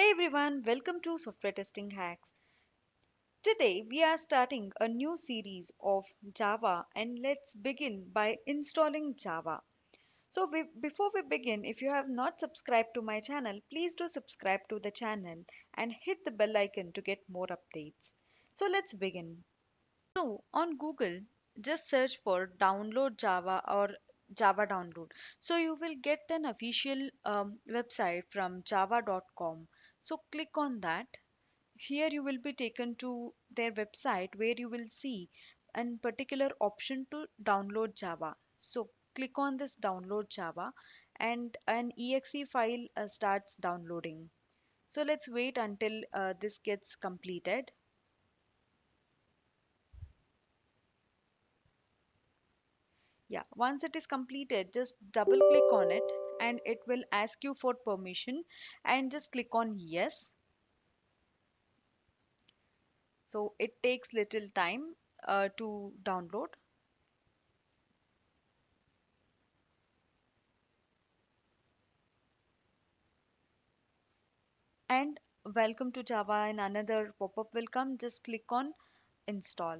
Hey everyone, welcome to Software Testing Hacks. Today we are starting a new series of Java, and let's begin by installing Java. So before we begin, if you have not subscribed to my channel, please do subscribe to the channel and hit the bell icon to get more updates. So let's begin. So on Google, just search for download Java or Java download. So you will get an official website from java.com. So click on that. Here you will be taken to their website where you will see a particular option to download Java. So click on this download Java and an exe file starts downloading. So let's wait until this gets completed. Yeah, once it is completed, just double click on it and it will ask you for permission and just click on yes. So it takes little time to download. And welcome to Java, and another pop-up will come. Just click on install.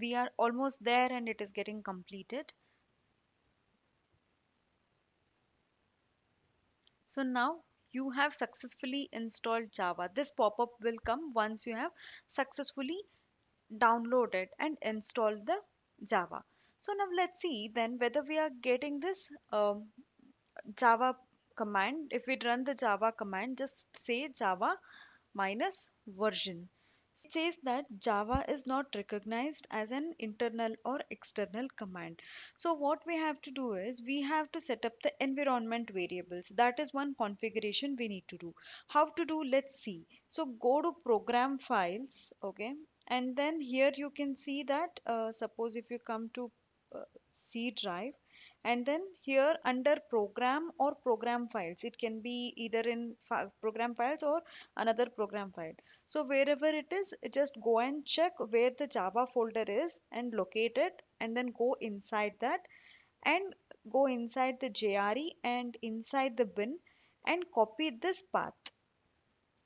We are almost there and it is getting completed. So now you have successfully installed Java. This pop-up will come once you have successfully downloaded and installed the Java. So now let's see then whether we are getting this Java command. If we run the Java command, just say Java minus version. It says that Java is not recognized as an internal or external command. So what we have to do is we have to set up the environment variables. That is one configuration we need to do. How to do? Let's see. So go to program files, okay, and then here you can see that suppose if you come to C drive, and then here under program or program files, it can be either in program files or another program file. So wherever it is, just go and check where the Java folder is and locate it, and then go inside that and go inside the JRE and inside the bin and copy this path.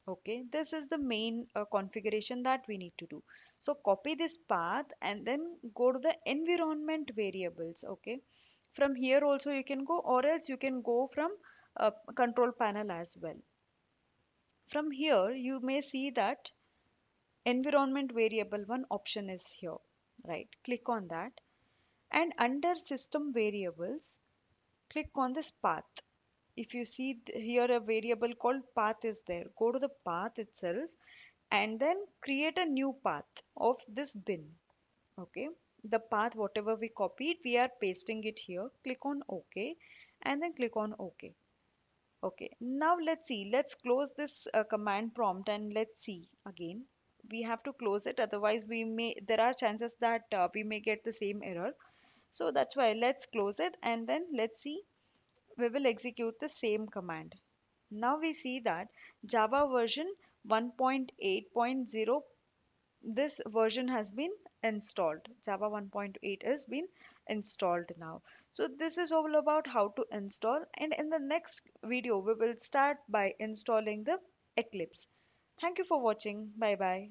Okay, this is the main configuration that we need to do. So copy this path and then go to the environment variables. Okay. From here also you can go, or else you can go from control panel as well. From here you may see that environment variable 1 option is here, right? Click on that and under system variables, click on this path. If you see here a variable called path is there, go to the path itself and then create a new path of this bin, okay? The path whatever we copied, we are pasting it here. Click on OK and then click on OK. Okay, now let's see. Let's close this command prompt and let's see again. We have to close it, otherwise we may, there are chances that we may get the same error. So that's why let's close it and then let's see. We will execute the same command. Now we see that Java version 1.8.0, this version has been installed. Java 1.8 has been installed now. So this is all about how to install, and in the next video we will start by installing the Eclipse. Thank you for watching. Bye bye.